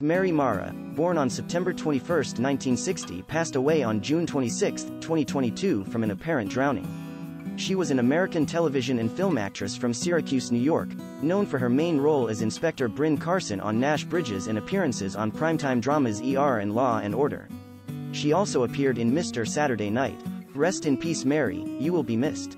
Mary Mara, born on September 21, 1960, passed away on June 26, 2022 from an apparent drowning. She was an American television and film actress from Syracuse, New York, known for her main role as Inspector Bryn Carson on Nash Bridges and appearances on primetime dramas ER and Law and Order. She also appeared in Mr. Saturday Night. Rest in peace, Mary, you will be missed.